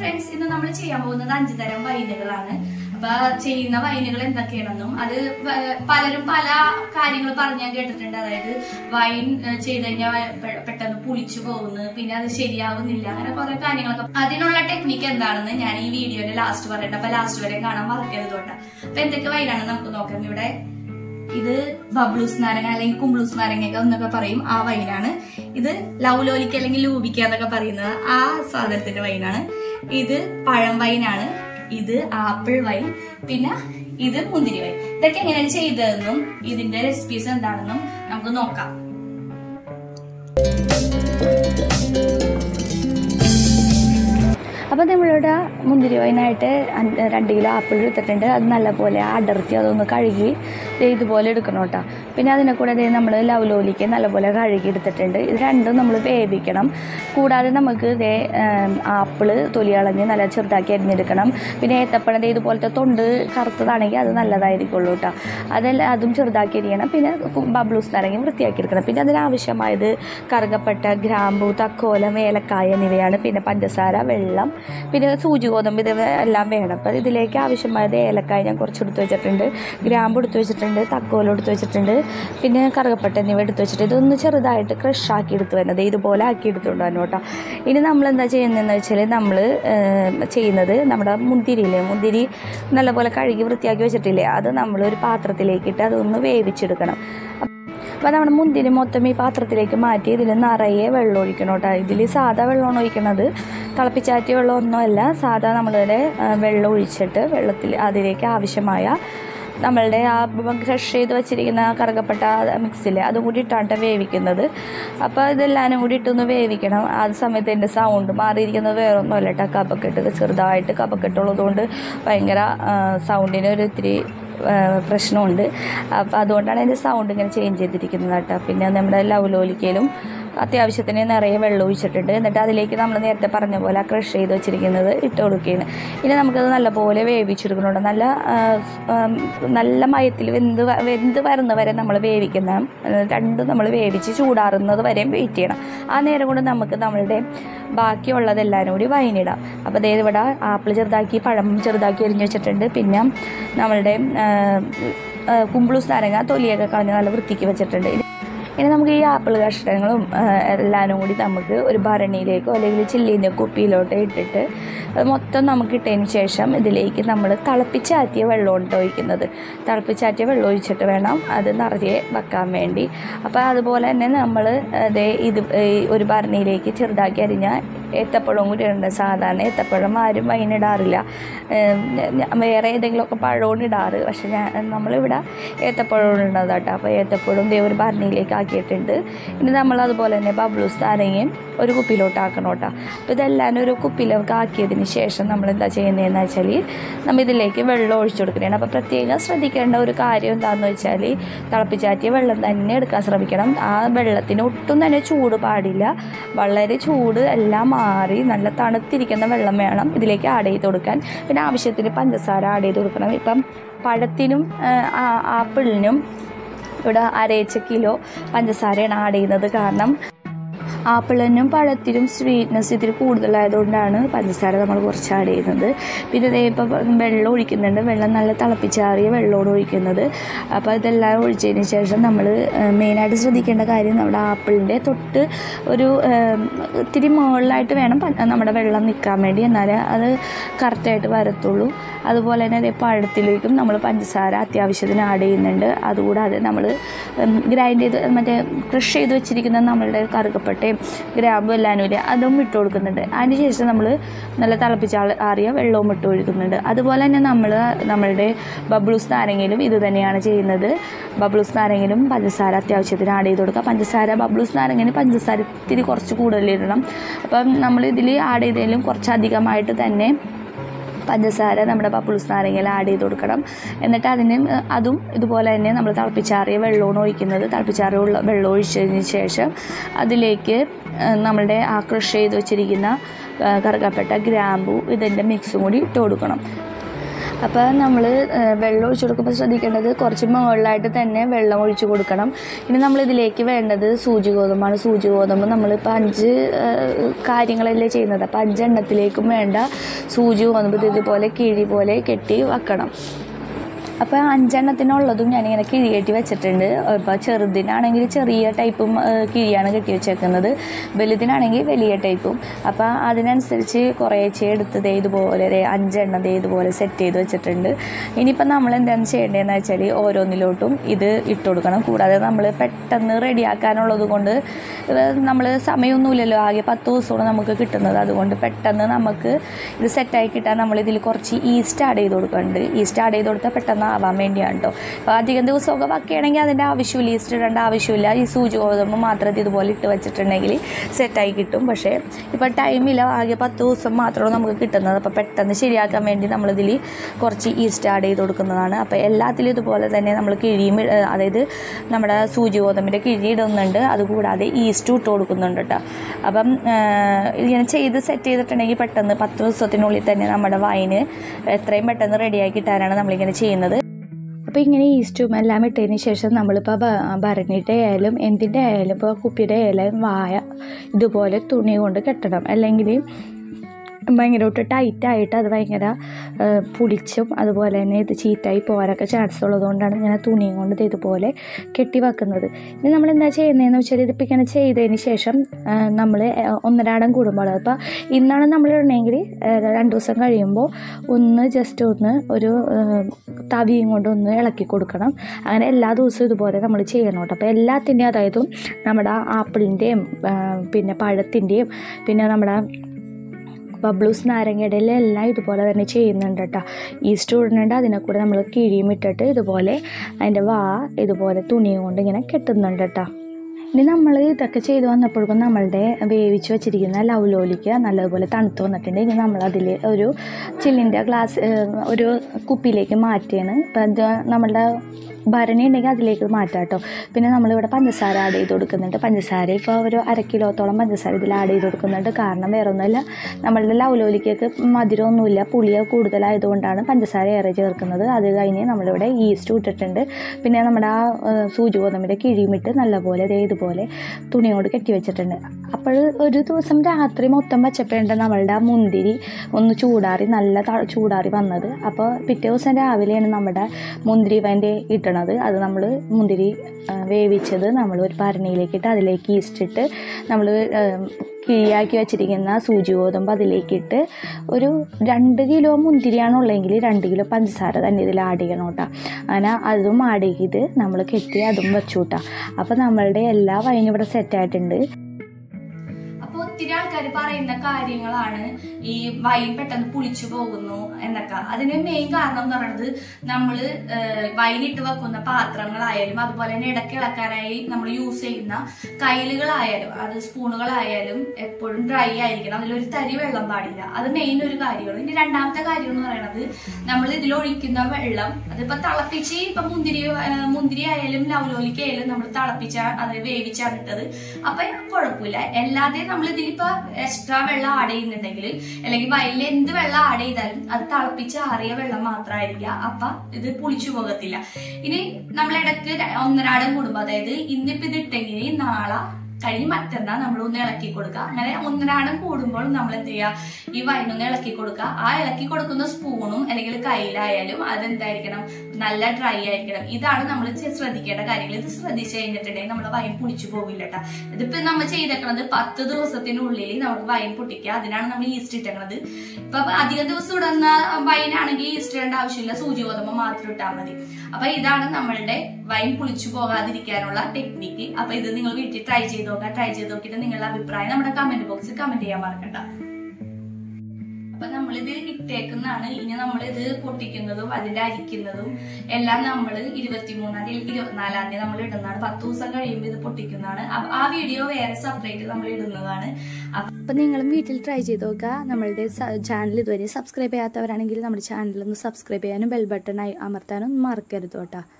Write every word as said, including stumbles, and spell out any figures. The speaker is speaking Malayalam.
friends, in the number Chiamo, the Nanjitaram by the Galana, but China by Nicolan the Keranum, other Palarupala, Karinga Parna get attended, wine, Chedanya, Petan Pulichu, Pina, the Shadia, Nilana, or the Karinga. Adinola technique and Narani video, the last word, the last word, and Marcadota. Pentakawayan and Nokamudai. This is Bablus Naranga, Kumblus Naranga, this is Lauloli Kelling Lubika Parina, Ah Southern Vainana, this is Param Vainana, this is Apple Wine, Pina, this is Mundiri Wine. The King and Chaydernum, this is the recipes and Danum, Namgonoka. They the boiled conota. Pinadina could have the Namula Likin, Alavola Harrigate the tender, random number baby canum, Kuda and Namaka, they apple, Tulialan, Alachab, Daket Nidakanum, Pinata Panade, the Polta Tundu, Kartanaka, and Alada Colota. Adel Adum Churdakiriana, Pina, Bablus Narang, Tiakirkana, Pina, the Navishama, the Kargapata, Grambu, Takola, Mela Kaya, Niviana, Pina Pandasara, Velam, Pina Suju, or the Lamena, but the Lake Avishama, the Elakaya, Korchutu, Jatender, Grambu to Tacolor to a tender, Pinna Carapatan, never to a tender, the Cherda crush shaki to another, the Bola kid to Danota. In an umbrella, the chain and the Chelenamble chain, the Namada Muntiri, Mundiri, Nalabola Carigurtia, the Namur Patra the Lake, on the way which Chiricana. When I am Mundi Motami Patra the Lake Mati, the Nara Ever Loricanota, the Lisa, the Velono another, Talapichati, Lonola, Sada Namade, Velo Richetta, Adireka, Vishamaya. നമ്മളുടെ ആ ക്രഷ് ചെയ്തു വെച്ചിരിക്കുന്ന കറുകപ്പട്ട മിക്സിൽ അത് കൂടി ഇട്ടാണ് വേവിക്കുന്നത്. അപ്പോൾ ഇതെല്ലാം കൂടി ഇട്ടൊന്ന് വേവിക്കണം. ആ സമയത്ത് എൻ്റെ സൗണ്ട് മാറിയിരിക്കുന്നത് വേറെ ഒന്നുമല്ല ട്ടാ കപക്കെട്ട് ചെറുതായിട്ട് കപക്കെട്ടുള്ളതുകൊണ്ട് ഭയങ്കര സൗണ്ടിന് ഒരു ഇത്തിരി പ്രശ്നമുണ്ട്. അപ്പോൾ അതുകൊണ്ടാണ് എൻ്റെ സൗണ്ട് ഇങ്ങനെ ചേഞ്ച് ചെയ്തിരിക്കുന്നത് ട്ടാ. പിന്നെ നമ്മുടെ ലവ്ലോലിക്കയിലും അത്യാവശ്യത്തിന് നിറയെ വെള്ളം ഒഴിച്ചിട്ടുണ്ട്. എന്നിട്ട് അതിലേക്ക് നമ്മൾ നേരത്തെ പറഞ്ഞ പോലെ ആ ക്രഷ് ചെയ്ത് വെച്ചിരിക്കുന്നത് ഇട്ട് കൊടുക്കുകയാണ്. ഇനി നമുക്കത് നല്ലപോലെ വേവിച്ചെടുക്കണം. നല്ല നല്ല മയത്തിൽ വെന്ത് വെന്ത് വരുന്നവരെ നമ്മൾ വേവിക്കണം. രണ്ടും നമ്മൾ വേവിച്ച് ചൂടാറുന്നത് വരെ വെയിറ്റ് ചെയ്യണം. ആ നേരം കൊണ്ട് നമുക്ക് നമ്മളുടെ ബാക്കിയുള്ളതെല്ലാം കൂടി വൈനിടാം. അപ്പോൾ ദേ ഇവിടെ ആപ്പിൾ ചെറുതാക്കി പഴം ചെറുതാക്കി അരിഞ്ഞു വെച്ചിട്ടുണ്ട്. പിന്നെ നമ്മളുടെ കുമ്പിളൂസ് നാരങ്ങ തൊലിയൊക്കെ കളഞ്ഞ് നല്ല വൃത്തിക്ക് വെച്ചിട്ടുണ്ട്. ഇനി നമുക്ക് ഈ ആപ്പിൾ കഷ്ണങ്ങളും എല്ലാനും കൂടി നമുക്ക് ഒരു ഭരണിയിലേക്കോ അല്ലെങ്കിൽ ചില്ലിൻ്റെ കുപ്പിയിലോട്ടോ ഇട്ടിട്ട് മൊത്തം നമുക്ക് ഇട്ടതിന് ശേഷം ഇതിലേക്ക് നമ്മൾ തിളപ്പിച്ചാറ്റിയ വെള്ളമുണ്ട് ഒഴിക്കുന്നത്. തിളപ്പിച്ചാറ്റിയ വെള്ളം ഒഴിച്ചിട്ട് വേണം അത് നിറയെ വെക്കാൻ വേണ്ടി. അപ്പോൾ അതുപോലെ തന്നെ നമ്മൾ ഇതേ ഇത് ഒരു ഭരണിയിലേക്ക് ചെറുതാക്കി അരിഞ്ഞ ഏത്തപ്പഴവും കൂടി ഇടേണ്ടത്. സാധാരണ ഏത്തപ്പഴം ആരും വൈനിടാറില്ല, വേറെ ഏതെങ്കിലുമൊക്കെ പഴമാണ് ഇടാറ്. പക്ഷെ ഞാൻ നമ്മളിവിടെ ഏത്തപ്പഴമാണ് ഇടുന്നത് കേട്ടോ. അപ്പോൾ ഏത്തപ്പഴവും ഇതേ ഒരു ഭരണിയിലേക്ക് ആക്കിയിട്ടുണ്ട്. ഇനി നമ്മളതുപോലെ തന്നെ ബബ്ലൂസ് നാരങ്ങയും ഒരു കുപ്പിയിലോട്ടാക്കണം കേട്ടോ. അപ്പോൾ ഇതെല്ലാം ഒരു കുപ്പിയിലൊക്കെ ആക്കിയതിന് ശേഷം നമ്മളെന്താ ചെയ്യുന്നതെന്ന് വെച്ചാൽ നമ്മൾ ഇതിലേക്ക് വെള്ളം ഒഴിച്ചു കൊടുക്കുകയാണ്. അപ്പോൾ പ്രത്യേകം ശ്രദ്ധിക്കേണ്ട ഒരു കാര്യം എന്താണെന്ന് വെച്ചാൽ തിളപ്പിച്ചാറ്റിയ വെള്ളം തന്നെ എടുക്കാൻ ശ്രമിക്കണം. ആ വെള്ളത്തിന് ഒട്ടും തന്നെ ചൂട് പാടില്ല. വളരെ ചൂട് എല്ലാം മാറി നല്ല തണുത്തിരിക്കുന്ന വെള്ളം വേണം ഇതിലേക്ക് ആഡ് ചെയ്ത് കൊടുക്കാൻ. പിന്നെ ആവശ്യത്തിന് പഞ്ചസാര ആഡ് ചെയ്ത് കൊടുക്കണം. ഇപ്പം പഴത്തിനും ആപ്പിളിനും ഇവിടെ അരയച്ച കിലോ പഞ്ചസാരയാണ് ആഡ് ചെയ്യുന്നത്. കാരണം ആപ്പിളിനും പഴത്തിനും സ്വീറ്റ്നെസ് ഇതിൽ കൂടുതലായതുകൊണ്ടാണ് പഞ്ചസാര നമ്മൾ കുറച്ച് ആഡ് ചെയ്യുന്നത്. പിന്നെ ഇതേ ഇപ്പോൾ വെള്ളം ഒഴിക്കുന്നുണ്ട്. വെള്ളം നല്ല തിളപ്പിച്ചാറിയ വെള്ളമാണ് ഒഴിക്കുന്നത്. അപ്പോൾ ഇതെല്ലാം ഒഴിച്ചതിന് ശേഷം നമ്മൾ മെയിനായിട്ട് ശ്രദ്ധിക്കേണ്ട കാര്യം നമ്മുടെ ആപ്പിളിൻ്റെ തൊട്ട് ഒരു ഇത്തിരി മുകളിലായിട്ട് വേണം നമ്മുടെ വെള്ളം നിൽക്കാൻ വേണ്ടി, എന്നാലേ അത് കറക്റ്റായിട്ട് വരത്തുള്ളൂ. അതുപോലെ തന്നെ ഇതേ പഴത്തിലേക്കും നമ്മൾ പഞ്ചസാര അത്യാവശ്യത്തിന് ആഡ് ചെയ്യുന്നുണ്ട്. അതുകൂടാതെ നമ്മൾ ഗ്രൈൻഡ് ചെയ്ത് മറ്റേ ക്രഷ് ചെയ്ത് വെച്ചിരിക്കുന്ന നമ്മളുടെ കറുകപ്പട്ട ഗ്രാമ്പും എല്ലാനൂല അതും ഇട്ട് കൊടുക്കുന്നുണ്ട്. അതിന് ശേഷം നമ്മൾ നല്ല തിളപ്പിച്ച ആറിയ വെള്ളവും ഇട്ട് ഒഴിക്കുന്നുണ്ട്. അതുപോലെ തന്നെ നമ്മൾ നമ്മളുടെ ബബ്ലൂസ് നാരങ്ങയിലും ഇത് തന്നെയാണ് ചെയ്യുന്നത്. ബബ്ലൂസ് നാരങ്ങയിലും പഞ്ചസാര അത്യാവശ്യത്തിന് ആഡ് ചെയ്ത് കൊടുക്കുക. പഞ്ചസാര ബബ്ലൂസ് നാരങ്ങയിൽ പഞ്ചസാര ഇത്തിരി കുറച്ച് കൂടുതലിടണം. അപ്പം നമ്മൾ ഇതിൽ ആഡ് ചെയ്തതിലും കുറച്ചധികമായിട്ട് തന്നെ പഞ്ചസാര നമ്മുടെ ബബ്ലൂസ് നാരങ്ങയിൽ ആഡ് ചെയ്ത് കൊടുക്കണം. എന്നിട്ട് അതിന് അതും ഇതുപോലെ തന്നെ നമ്മൾ തിളപ്പിച്ചാറിയ വെള്ളമാണ് ഒഴിക്കുന്നത്. തിളപ്പിച്ചാറിയ വെള്ളം ഒഴിച്ചതിന് ശേഷം അതിലേക്ക് നമ്മളുടെ ആ ക്രഷ് ചെയ്ത് വെച്ചിരിക്കുന്ന കറുകപ്പട്ട ഗ്രാമ്പു ഇതിൻ്റെ മിക്സും കൂടി ഇട്ട് കൊടുക്കണം. അപ്പോൾ നമ്മൾ വെള്ളം ഒഴിച്ചു കൊടുക്കുമ്പോൾ ശ്രദ്ധിക്കേണ്ടത് കുറച്ച് മുകളിലായിട്ട് തന്നെ വെള്ളം ഒഴിച്ചു കൊടുക്കണം. ഇനി നമ്മളിതിലേക്ക് വേണ്ടത് സൂചി ഗോതമ്പാണ്. സൂചി ഗോതമ്പ് നമ്മളിപ്പോൾ അഞ്ച് കാര്യങ്ങളല്ലേ ചെയ്യുന്നത്, അപ്പോൾ അഞ്ചെണ്ണത്തിലേക്കും വേണ്ട സൂചി ഗോതമ്പ് ഇതുപോലെ കിഴി പോലെ കെട്ടി വെക്കണം. അപ്പോൾ അഞ്ചെണ്ണത്തിനുള്ളതും ഞാനിങ്ങനെ കിഴി കെട്ടി വെച്ചിട്ടുണ്ട്. ഇപ്പോൾ ചെറുതിനാണെങ്കിൽ ചെറിയ ടൈപ്പും കിഴിയാണ് കെട്ടി വെച്ചേക്കുന്നത്, വലുതിനാണെങ്കിൽ വലിയ ടൈപ്പും. അപ്പോൾ അതിനനുസരിച്ച് കുറേച്ചെ എടുത്തത് ഇതുപോലെ അഞ്ചെണ്ണം ഇതുപോലെ സെറ്റ് ചെയ്ത് വെച്ചിട്ടുണ്ട്. ഇനിയിപ്പോൾ നമ്മൾ എന്താണ് ചെയ്യേണ്ടതെന്ന് വെച്ചാൽ ഓരോന്നിലോട്ടും ഇത് ഇട്ട് കൊടുക്കണം. കൂടാതെ നമ്മൾ പെട്ടെന്ന് റെഡിയാക്കാനുള്ളത് കൊണ്ട് നമ്മൾ സമയമൊന്നുമില്ലല്ലോ, ആകെ പത്ത് ദിവസമാണ് നമുക്ക് കിട്ടുന്നത്. അതുകൊണ്ട് പെട്ടെന്ന് നമുക്ക് ഇത് സെറ്റായി കിട്ടാൻ നമ്മളിതിൽ കുറച്ച് ഈസ്റ്റ് ആഡ് ചെയ്ത് കൊടുക്കുന്നുണ്ട്. ഈസ്റ്റ് ആഡ് ചെയ്ത് കൊടുത്താൽ പെട്ടെന്ന് ആവാൻ വേണ്ടിയാണ് കേട്ടോ. അപ്പോൾ അധികം ദിവസമൊക്കെ വയ്ക്കുകയാണെങ്കിൽ അതിൻ്റെ ആവശ്യമില്ല, ഈസ്റ്റ് ഇടേണ്ട ആവശ്യമില്ല. ഈ സൂചി ഗോതമ്പ് മാത്രത്തിൽ ഇതുപോലെ ഇട്ട് വെച്ചിട്ടുണ്ടെങ്കിൽ സെറ്റായി കിട്ടും. പക്ഷേ ഇപ്പോൾ ടൈമില്ല, ആകെ പത്ത് ദിവസം മാത്രമാണ് നമുക്ക് കിട്ടുന്നത്. അപ്പോൾ പെട്ടെന്ന് ശരിയാക്കാൻ വേണ്ടി നമ്മളിതിൽ കുറച്ച് ഈസ്റ്റ് ആഡ് ചെയ്ത് കൊടുക്കുന്നതാണ്. അപ്പോൾ എല്ലാത്തിലും ഇതുപോലെ തന്നെ നമ്മൾ കിഴിയും, അതായത് നമ്മുടെ സൂചി ഗോതമ്പിൻ്റെ കിഴി ഇടുന്നുണ്ട്, അതുകൂടാതെ ഈസ്റ്റും ഇട്ട് കൊടുക്കുന്നുണ്ട് കേട്ടോ. അപ്പം ഇങ്ങനെ ചെയ്ത് സെറ്റ് ചെയ്തിട്ടുണ്ടെങ്കിൽ പെട്ടെന്ന് പത്ത് ദിവസത്തിനുള്ളിൽ തന്നെ നമ്മുടെ വൈന് എത്രയും പെട്ടെന്ന് റെഡിയാക്കി കിട്ടാനാണ് നമ്മളിങ്ങനെ ചെയ്യുന്നത്. അപ്പോൾ ഇങ്ങനെ ഈസ്റ്റും എല്ലാം ഇട്ടതിന് ശേഷം നമ്മളിപ്പോൾ ഭരണിയുടെ ആയാലും എന്തിൻ്റെ ആയാലും ഇപ്പോൾ കുപ്പിയുടെ ആയാലും വായ ഇതുപോലെ തുണി കൊണ്ട് കെട്ടണം. അല്ലെങ്കിൽ ഭയങ്കരമായിട്ട് ടൈറ്റായിട്ട് അത് ഭയങ്കര പുളിച്ചും അതുപോലെ തന്നെ ഇത് ചീറ്റായി പോകാനൊക്കെ ചാൻസ് ഉള്ളതുകൊണ്ടാണ് ഇങ്ങനെ തുണിയും കൊണ്ട് ഇത് ഇതുപോലെ കെട്ടി വെക്കുന്നത്. ഇനി നമ്മളെന്താ ചെയ്യുന്നതെന്ന് വെച്ചാൽ ഇതിപ്പോൾ ഇങ്ങനെ ചെയ്തതിന് ശേഷം നമ്മൾ ഒന്നരാടം കൂടുമ്പോൾ, അപ്പോൾ ഇന്നാണ് നമ്മളിടണമെങ്കിൽ രണ്ട് ദിവസം കഴിയുമ്പോൾ ഒന്ന് ജസ്റ്റ് ഒന്ന് ഒരു തവിയും കൊണ്ട് ഒന്ന് ഇളക്കി കൊടുക്കണം. അങ്ങനെ എല്ലാ ദിവസവും ഇതുപോലെ നമ്മൾ ചെയ്യണം കേട്ടോ. അപ്പോൾ എല്ലാത്തിൻ്റെയും, അതായത് നമ്മുടെ ആപ്പിളിൻ്റെയും പിന്നെ പഴത്തിൻ്റെയും പിന്നെ നമ്മുടെ ബബ്ലൂസ് നാരങ്ങയുടെ എല്ലാം ഇതുപോലെ തന്നെ ചെയ്യുന്നുണ്ട് കേട്ടോ. ഈസ്റ്റ് ഇടുന്നുണ്ട്, അതിനെ കൂടെ നമ്മൾ കിഴിയും ഇട്ടിട്ട് ഇതുപോലെ അതിൻ്റെ വാ ഇതുപോലെ തുണി കൊണ്ട് ഇങ്ങനെ കെട്ടുന്നുണ്ട് കേട്ടോ. ഇനി നമ്മൾ ഇതൊക്കെ ചെയ്ത് വന്നപ്പോഴേക്കും നമ്മളുടെ വേവിച്ച് വെച്ചിരിക്കുന്ന ലൗലോലിക്ക നല്ലതുപോലെ തണുത്ത് വന്നിട്ടുണ്ട്. ഇനി നമ്മളതിൽ ഒരു ചില്ലിൻ്റെ ഗ്ലാസ് ഒരു കുപ്പിയിലേക്ക് മാറ്റിയാണ്. ഇപ്പം അത് നമ്മളുടെ ഭരണി ഉണ്ടെങ്കിൽ അതിലേക്ക് മാറ്റാം കേട്ടോ. പിന്നെ നമ്മളിവിടെ പഞ്ചസാര ആഡ് ചെയ്ത് കൊടുക്കുന്നുണ്ട്. പഞ്ചസാര ഇപ്പോൾ ഒരു അര കിലോത്തോളം പഞ്ചസാര ഇതിൽ ആഡ് ചെയ്ത് കൊടുക്കുന്നുണ്ട്. കാരണം വേറെ ഒന്നുമില്ല, നമ്മളുടെ ലൗലോലിക്കയ്ക്ക് മധുരമൊന്നുമില്ല, പുളിയ കൂടുതലായതുകൊണ്ടാണ് പഞ്ചസാര ഏറെ ചേർക്കുന്നത്. അത് കഴിഞ്ഞ് നമ്മളിവിടെ ഈസ്റ്റ് ഇട്ടിട്ടുണ്ട്. പിന്നെ നമ്മുടെ ആ സൂചി ഗോതമ്പിൻ്റെ കിഴിമിട്ട് നല്ലപോലെ ഇതുപോലെ തുണിയോട് കെട്ടി വെച്ചിട്ടുണ്ട്. അപ്പോൾ ഒരു ദിവസം രാത്രി മൊത്തം വച്ചപ്പോഴാണ് നമ്മളുടെ ആ മുന്തിരി ഒന്ന് ചൂടാറി നല്ല ചൂടാറി വന്നത്. അപ്പോൾ പിറ്റേ ദിവസം രാവിലെയാണ് നമ്മുടെ മുന്തിരി വൈൻ്റെ ഇട്ടത്. അത് നമ്മൾ മുന്തിരി വേവിച്ചത് നമ്മൾ ഒരു ഭരണിയിലേക്കിട്ട് അതിലേക്ക് ഈസ്റ്റിട്ട് നമ്മൾ കിഴിയാക്കി വെച്ചിരിക്കുന്ന സൂചി ഗോതമ്പ് അതിലേക്കിട്ട് ഒരു രണ്ട് കിലോ മുന്തിരിയാണുള്ളതെങ്കിൽ രണ്ട് കിലോ പഞ്ചസാര തന്നെ ഇതിൽ ആഡ് ചെയ്യണം കേട്ടോ. അങ്ങനെ അതും ആഡ് ചെയ്ത് നമ്മൾ കെട്ടി അതും വെച്ചു കൂട്ടാം. അപ്പോൾ നമ്മളുടെ എല്ലാ വൈനും ഇവിടെ സെറ്റായിട്ടുണ്ട്. ഒത്തിരി ആൾക്കാർ പറയുന്ന കാര്യങ്ങളാണ് ഈ വൈൻ പെട്ടെന്ന് പുളിച്ചു പോകുന്നു എന്നൊക്കെ. അതിന് മെയിൻ കാരണം എന്ന് പറയുന്നത് നമ്മൾ വൈൻ ഇട്ട് വെക്കുന്ന പാത്രങ്ങളായാലും അതുപോലെ തന്നെ ഇടയ്ക്ക് ഇളക്കാനായി നമ്മൾ യൂസ് ചെയ്യുന്ന കൈലുകളായാലും അത് സ്പൂണുകളായാലും എപ്പോഴും ഡ്രൈ ആയിരിക്കണം. അതിലൊരു തരി വെള്ളം പാടില്ല. അത് മെയിൻ ഒരു കാര്യമാണ്. ഇനി രണ്ടാമത്തെ കാര്യം എന്ന് പറയുന്നത് നമ്മൾ ഇതിലൊഴിക്കുന്ന വെള്ളം അതിപ്പോ തിളപ്പിച്ച് ഇപ്പൊ മുന്തിരി മുന്തിരി ആയാലും ലൗലോലിക്കായാലും നമ്മൾ തിളപ്പിച്ച അത് വേവിച്ചാണ് ഇട്ടത്. അപ്പൊ കുഴപ്പമില്ല. എല്ലാതെ നമ്മൾ ഇതിലിപ്പോ എക്സ്ട്രാ വെള്ളം ആഡ് ചെയ്യുന്നുണ്ടെങ്കിൽ അല്ലെങ്കിൽ വയലിൽ എന്ത് വെള്ളം ആഡ് ചെയ്താലും അത് തിളപ്പിച്ച് ആറിയ വെള്ളം മാത്രമായിരിക്കുക. അപ്പൊ ഇത് പുളിച്ചു പോകത്തില്ല. ഇനി നമ്മളിടക്ക് ഒന്നരാടം കൂടുമ്പോ, അതായത് ഇന്നിപ്പോ ഇത് ഇട്ടെങ്കിൽ നാളെ കഴിഞ്ഞ് മറ്റന്നാൾ നമ്മളൊന്ന് ഇളക്കി കൊടുക്കുക. അങ്ങനെ ഒന്നരാടം കൂടുമ്പോൾ നമ്മൾ എന്ത് ചെയ്യുക, ഈ വൈനൊന്ന് ഇളക്കി കൊടുക്കുക. ആ ഇളക്കി കൊടുക്കുന്ന സ്പൂണും അല്ലെങ്കിൽ കയ്യിലായാലും അതെന്തായിരിക്കണം, നല്ല ഡ്രൈ ആയിരിക്കണം. ഇതാണ് നമ്മൾ ശ്രദ്ധിക്കേണ്ട കാര്യങ്ങൾ. ഇത് ശ്രദ്ധിച്ചു കഴിഞ്ഞിട്ടുണ്ടെങ്കിൽ നമ്മുടെ വൈൻ പൊടിച്ചു പോകില്ല കേട്ടോ. ഇതിപ്പോൾ നമ്മൾ ചെയ്തേക്കണത് പത്ത് ദിവസത്തിനുള്ളിൽ നമുക്ക് വൈൻ പൊട്ടിക്കുക. അതിനാണ് നമ്മൾ ഈസ്റ്റ് ഇട്ടേക്കണത്. ഇപ്പൊ അധികം ദിവസം ഇടുന്ന വൈനാണെങ്കിൽ ഈസ്റ്റ് ഇടേണ്ട ആവശ്യമില്ല, സൂചി ഗോതമ്പ് മാത്രം ഇട്ടാൽ മതി. അപ്പൊ ഇതാണ് നമ്മളുടെ വൈൻ പൊളിച്ചു പോകാതിരിക്കാനുള്ള ടെക്നിക്ക്. അപ്പൊ ഇത് നിങ്ങൾ വീട്ടിൽ ട്രൈ ചെയ്ത് നോക്കാം. ട്രൈ ചെയ്ത് നോക്കിയിട്ട് നിങ്ങളുടെ അഭിപ്രായം നമ്മുടെ കമന്റ് ബോക്സിൽ കമന്റ് ചെയ്യാൻ മറക്കണ്ട. അപ്പൊ നമ്മളിത് ഇട്ടേക്കുന്നതാണ്. ഇനി നമ്മളിത് പൊട്ടിക്കുന്നതും അതിന്റെ അരിക്കുന്നതും എല്ലാം നമ്മൾ ഇരുപത്തിമൂന്നാം തീയതി ഇരുപത്തിനാലാം തീയതി നമ്മൾ ഇടുന്നതാണ്. പത്ത് ദിവസം കഴിയുമ്പോൾ ഇത് പൊട്ടിക്കുന്നതാണ്. ആ വീഡിയോ വേറെ സെപ്പറേറ്റ് നമ്മൾ ഇടുന്നതാണ്. അപ്പൊ നിങ്ങളും വീട്ടിൽ ട്രൈ ചെയ്ത് നോക്കുക. നമ്മളുടെ ചാനൽ ഇതുവരെ സബ്സ്ക്രൈബ് ചെയ്യാത്തവരാണെങ്കിൽ നമ്മുടെ ചാനൽ ഒന്ന് സബ്സ്ക്രൈബ് ചെയ്യാനും ബെൽ ബട്ടൺ അമർത്താനും മറക്കരുത് കേട്ടോ.